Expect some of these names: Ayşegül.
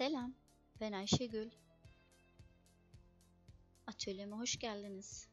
Selam, ben Ayşegül. Atölyeme hoş geldiniz.